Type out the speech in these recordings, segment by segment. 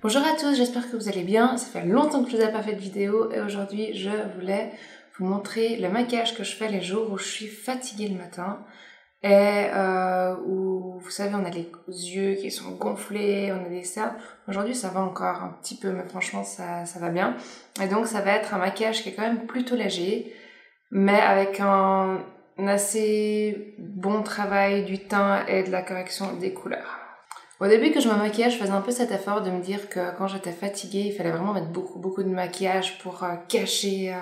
Bonjour à tous, j'espère que vous allez bien. Ça fait longtemps que je vous ai pas fait de vidéo et aujourd'hui je voulais vous montrer le maquillage que je fais les jours où je suis fatiguée le matin et où vous savez on a les yeux qui sont gonflés, on a des cernes. Aujourd'hui ça va encore un petit peu mais franchement ça va bien. Et donc ça va être un maquillage qui est quand même plutôt léger mais avec un assez bon travail du teint et de la correction des couleurs. Au début que je me maquillais, je faisais un peu cet effort de me dire que quand j'étais fatiguée, il fallait vraiment mettre beaucoup de maquillage pour cacher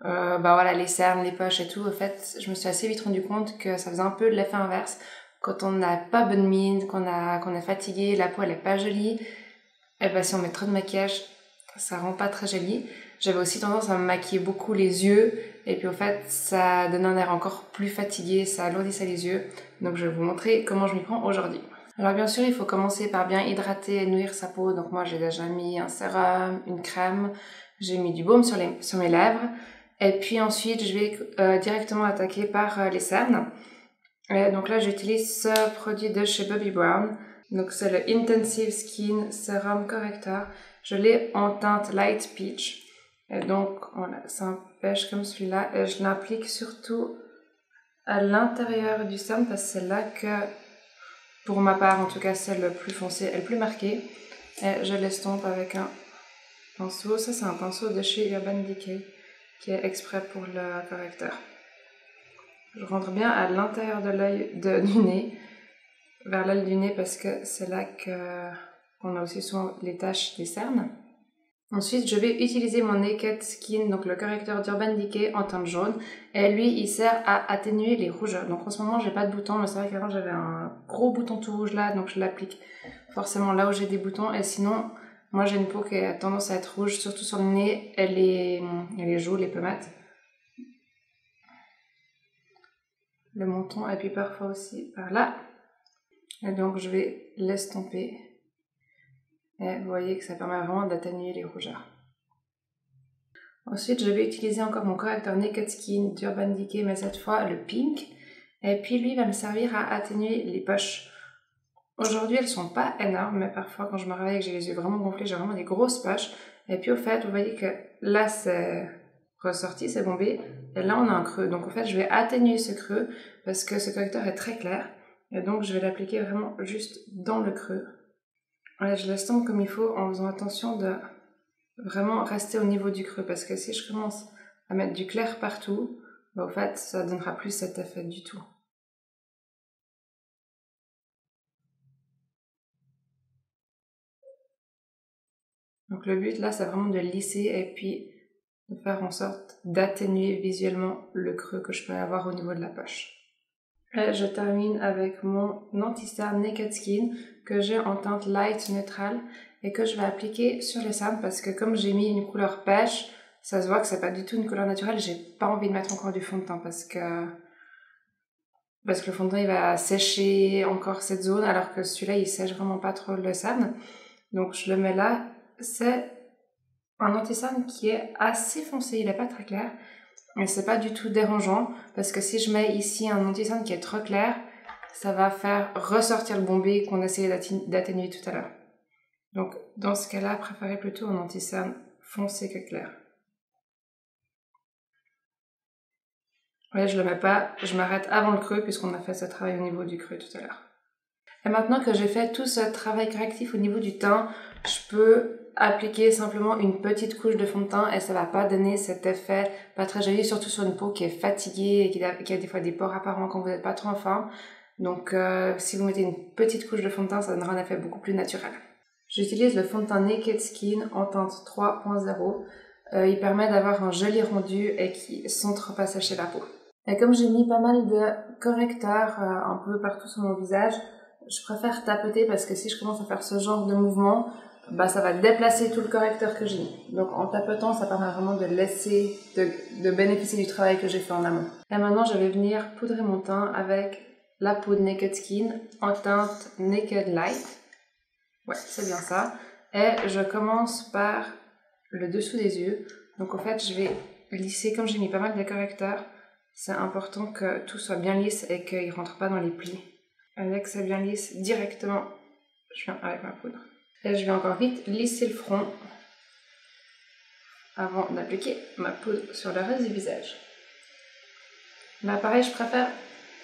voilà, les cernes, les poches et tout. En fait, je me suis assez vite rendu compte que ça faisait un peu l'effet inverse. Quand on n'a pas bonne mine, qu'on est fatigué, la peau elle est pas jolie, et ben si on met trop de maquillage, ça rend pas très joli. J'avais aussi tendance à me maquiller beaucoup les yeux, et puis au fait, ça donne un air encore plus fatigué, ça alourdissait les yeux. Donc je vais vous montrer comment je m'y prends aujourd'hui. Alors bien sûr, il faut commencer par bien hydrater et nourrir sa peau. Donc moi, j'ai déjà mis un sérum, une crème, j'ai mis du baume sur mes lèvres. Et puis ensuite, je vais directement attaquer par les cernes. Et donc là, j'utilise ce produit de chez Bobbi Brown. Donc c'est le Intensive Skin Serum Corrector. Je l'ai en teinte Light Peach. Et donc, c'est un beige comme celui-là. Et je l'applique surtout à l'intérieur du cerne parce que c'est là que... Pour ma part, en tout cas, c'est le plus foncé et le plus marqué. Et je l'estompe avec un pinceau. Ça, c'est un pinceau de chez Urban Decay qui est exprès pour le correcteur. Je rentre bien à l'intérieur de l'œil du nez, vers l'œil du nez, parce que c'est là qu'on a aussi souvent les taches des cernes. Ensuite, je vais utiliser mon Naked Skin, donc le correcteur d'Urban Decay en teinte jaune. Et lui, il sert à atténuer les rougeurs. Donc en ce moment, j'ai pas de boutons, mais c'est vrai qu'avant, j'avais un gros bouton tout rouge là, donc je l'applique forcément là où j'ai des boutons. Et sinon, moi, j'ai une peau qui a tendance à être rouge, surtout sur le nez et les joues, les pommettes. Le menton, et puis parfois aussi par là. Et donc, je vais l'estomper. Et vous voyez que ça permet vraiment d'atténuer les rougeurs. Ensuite, je vais utiliser encore mon correcteur Naked Skin d'Urban Decay, mais cette fois le pink. Et puis lui, il va me servir à atténuer les poches. Aujourd'hui, elles ne sont pas énormes, mais parfois quand je me réveille et que j'ai les yeux vraiment gonflés, j'ai vraiment des grosses poches. Et puis au fait, vous voyez que là, c'est ressorti, c'est bombé. Et là, on a un creux. Donc en fait, je vais atténuer ce creux parce que ce correcteur est très clair. Et donc, je vais l'appliquer vraiment juste dans le creux. Voilà, je l'estompe comme il faut en faisant attention de vraiment rester au niveau du creux parce que si je commence à mettre du clair partout, bah au fait ça donnera plus cet effet du tout. Donc le but là c'est vraiment de lisser et puis de faire en sorte d'atténuer visuellement le creux que je peux avoir au niveau de la poche. Et je termine avec mon anti-cerne Naked Skin que j'ai en teinte light neutrale et que je vais appliquer sur les cernes parce que comme j'ai mis une couleur pêche, ça se voit que c'est pas du tout une couleur naturelle. J'ai pas envie de mettre encore du fond de teint parce que le fond de teint il va sécher encore cette zone alors que celui-là il sèche vraiment pas trop le cerne. Donc je le mets là. C'est un anti-cerne qui est assez foncé, il est pas très clair. Mais c'est pas du tout dérangeant parce que si je mets ici un anti-cerne qui est trop clair, ça va faire ressortir le bombé qu'on essayait d'atténuer tout à l'heure. Donc dans ce cas-là, préférez plutôt un anti-cerne foncé que clair. Ouais, je le mets pas, je m'arrête avant le creux puisqu'on a fait ce travail au niveau du creux tout à l'heure. Et maintenant que j'ai fait tout ce travail correctif au niveau du teint, je peux appliquer simplement une petite couche de fond de teint et ça va pas donner cet effet pas très joli, surtout sur une peau qui est fatiguée et qui a des fois des pores apparents quand vous n'êtes pas trop en forme. Donc si vous mettez une petite couche de fond de teint, ça donnera un effet beaucoup plus naturel. J'utilise le fond de teint Naked Skin en teinte 3.0. Il permet d'avoir un joli rendu et qui sont trop pas séchés la peau. Et comme j'ai mis pas mal de correcteurs un peu partout sur mon visage, je préfère tapoter parce que si je commence à faire ce genre de mouvement, bah ça va déplacer tout le correcteur que j'ai mis. Donc en tapotant, ça permet vraiment de laisser, de bénéficier du travail que j'ai fait en amont. Et maintenant, je vais venir poudrer mon teint avec la poudre Naked Skin en teinte Naked Light. Ouais, c'est bien ça. Et je commence par le dessous des yeux. Donc en fait, je vais lisser, comme j'ai mis pas mal de correcteurs, c'est important que tout soit bien lisse et qu'il ne rentre pas dans les plis. Dès que c'est bien lisse, directement, je viens avec ma poudre. Et je vais encore vite lisser le front avant d'appliquer ma poudre sur le reste du visage. Là pareil, je préfère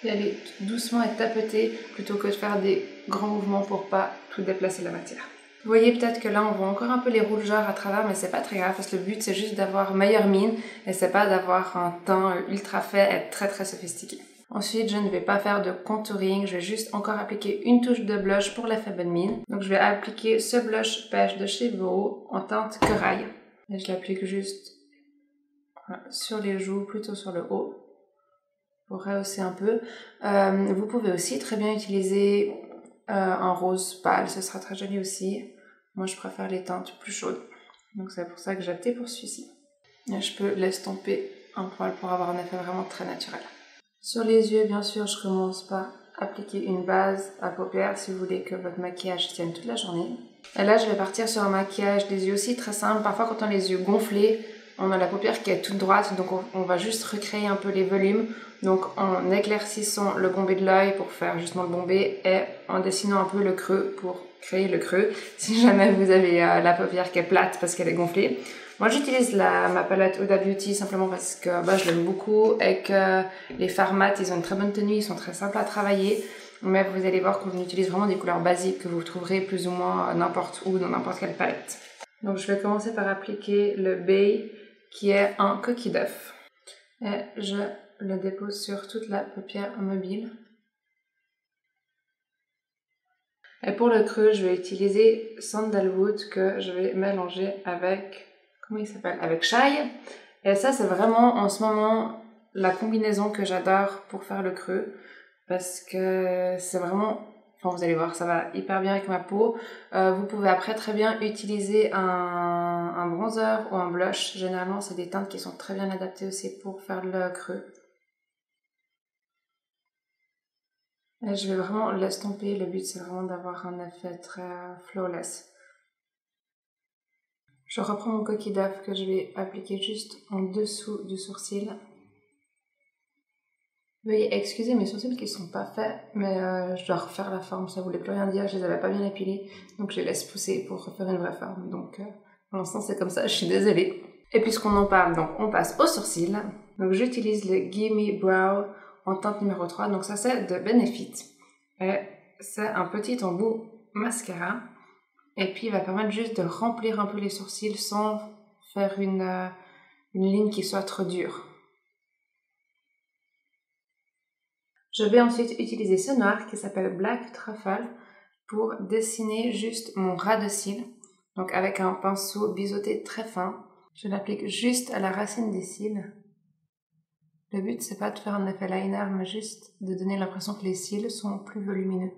y aller doucement et tapoter plutôt que de faire des grands mouvements pour pas tout déplacer la matière. Vous voyez peut-être que là on voit encore un peu les rougeurs à travers, mais c'est pas très grave parce que le but c'est juste d'avoir meilleure mine et c'est pas d'avoir un teint ultra fait et très très sophistiqué. Ensuite je ne vais pas faire de contouring, je vais juste encore appliquer une touche de blush pour l'effet bonne mine. Donc je vais appliquer ce blush beige de chez Beau en teinte corail. Et je l'applique juste sur les joues, plutôt sur le haut pour rehausser un peu. Vous pouvez aussi très bien utiliser un rose pâle, ce sera très joli aussi. Moi je préfère les teintes plus chaudes, donc c'est pour ça que j'ai opté pour celui-ci. Je peux l'estomper un poil pour avoir un effet vraiment très naturel. Sur les yeux, bien sûr, je commence par appliquer une base à paupières si vous voulez que votre maquillage tienne toute la journée. Et là je vais partir sur un maquillage des yeux aussi très simple. Parfois quand on a les yeux gonflés, on a la paupière qui est toute droite, donc on va juste recréer un peu les volumes. Donc en éclaircissant le bombé de l'œil pour faire justement le bombé et en dessinant un peu le creux pour créer le creux. Si jamais vous avez la paupière qui est plate parce qu'elle est gonflée. Moi j'utilise ma palette Huda Beauty simplement parce que je l'aime beaucoup et que les fards mat, ils ont une très bonne tenue, ils sont très simples à travailler. Mais vous allez voir qu'on utilise vraiment des couleurs basiques que vous trouverez plus ou moins n'importe où dans n'importe quelle palette. Donc je vais commencer par appliquer le Bay, qui est un coquille d'œuf. Et je le dépose sur toute la paupière mobile. Et pour le creux, je vais utiliser Sandalwood que je vais mélanger avec... Comment il s'appelle? Avec Chai. Et ça, c'est vraiment en ce moment la combinaison que j'adore pour faire le creux. Parce que c'est vraiment... Enfin, vous allez voir, ça va hyper bien avec ma peau. Vous pouvez après très bien utiliser un bronzer ou un blush. Généralement, c'est des teintes qui sont très bien adaptées aussi pour faire le creux. Et je vais vraiment l'estomper. Le but, c'est vraiment d'avoir un effet très flawless. Je reprends mon coquille d'œuf que je vais appliquer juste en dessous du sourcil. Veuillez excuser mes sourcils qui ne sont pas faits, mais je dois refaire la forme, ça ne voulait plus rien dire, je ne les avais pas bien épilés, donc je les laisse pousser pour refaire une vraie forme. Donc pour l'instant c'est comme ça, je suis désolée. Et puisqu'on en parle, donc on passe aux sourcils. Donc j'utilise le Gimme Brow en teinte numéro 3, donc ça c'est de Benefit. Et c'est un petit embout mascara, et puis il va permettre juste de remplir un peu les sourcils sans faire une ligne qui soit trop dure. Je vais ensuite utiliser ce noir qui s'appelle Black Truffle pour dessiner juste mon ras de cils. Donc avec un pinceau biseauté très fin, je l'applique juste à la racine des cils. Le but c'est pas de faire un effet liner, mais juste de donner l'impression que les cils sont plus volumineux.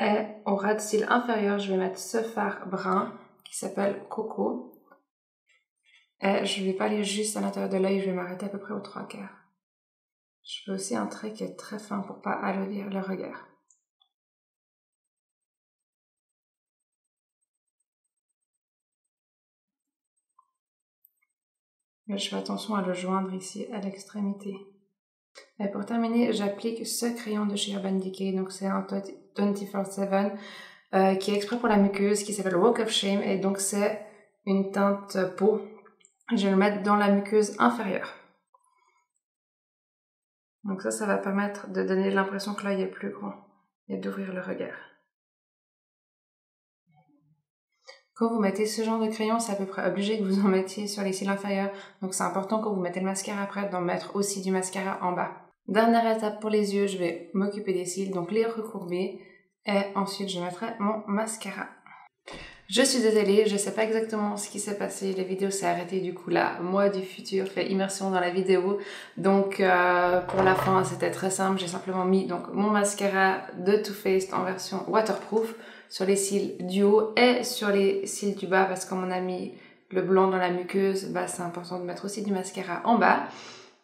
Et au ras de cils inférieur, je vais mettre ce fard brun qui s'appelle Coco. Et je ne vais pas aller juste à l'intérieur de l'œil, je vais m'arrêter à peu près aux 3/4. Je fais aussi un trait qui est très fin pour ne pas alourdir le regard. Là, je fais attention à le joindre ici à l'extrémité. Et pour terminer, j'applique ce crayon de chez Urban Decay, donc c'est un 24/7 qui est exprès pour la muqueuse, qui s'appelle Walk of Shame, et donc c'est une teinte peau. Je vais le mettre dans la muqueuse inférieure. Donc ça va permettre de donner l'impression que l'œil est plus grand et d'ouvrir le regard. Quand vous mettez ce genre de crayon, c'est à peu près obligé que vous en mettiez sur les cils inférieurs. Donc c'est important quand vous mettez le mascara après d'en mettre aussi du mascara en bas. Dernière étape pour les yeux, je vais m'occuper des cils, donc les recourber. Et ensuite je mettrai mon mascara. Je suis désolée, je sais pas exactement ce qui s'est passé, la vidéo s'est arrêtée du coup là, moi du futur fait immersion dans la vidéo, donc pour la fin c'était très simple, j'ai simplement mis donc mon mascara de Too Faced en version waterproof sur les cils du haut et sur les cils du bas parce que comme on a mis le blanc dans la muqueuse, c'est important de mettre aussi du mascara en bas.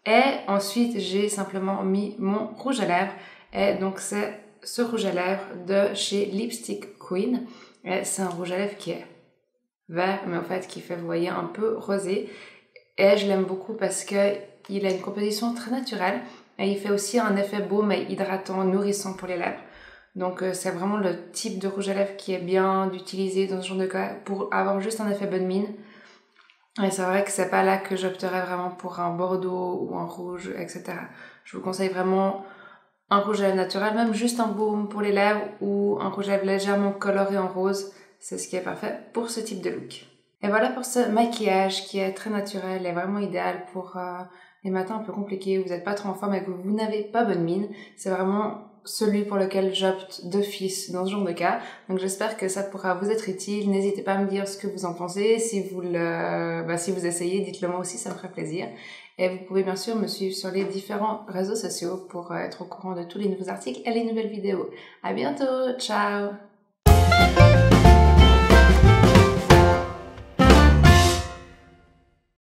Et ensuite j'ai simplement mis mon rouge à lèvres et donc c'est ce rouge à lèvres de chez Lipstick Queen. C'est un rouge à lèvres qui est vert, mais en fait qui fait, vous voyez, un peu rosé. Et je l'aime beaucoup parce qu'il a une composition très naturelle. et il fait aussi un effet baume et hydratant, nourrissant pour les lèvres. Donc c'est vraiment le type de rouge à lèvres qui est bien d'utiliser dans ce genre de cas pour avoir juste un effet bonne mine. Et c'est vrai que c'est pas là que j'opterais vraiment pour un bordeaux ou un rouge, etc. Je vous conseille vraiment un rouge à lèvres naturel, même juste un baume pour les lèvres ou un rouge à lèvres légèrement coloré en rose. C'est ce qui est parfait pour ce type de look. Et voilà pour ce maquillage qui est très naturel et vraiment idéal pour les matins un peu compliqués où vous n'êtes pas trop en forme et que vous n'avez pas bonne mine. C'est vraiment celui pour lequel j'opte d'office dans ce genre de cas. Donc j'espère que ça pourra vous être utile. N'hésitez pas à me dire ce que vous en pensez. Si vous essayez, dites-le moi aussi, ça me ferait plaisir. Et vous pouvez bien sûr me suivre sur les différents réseaux sociaux pour être au courant de tous les nouveaux articles et les nouvelles vidéos. À bientôt, ciao!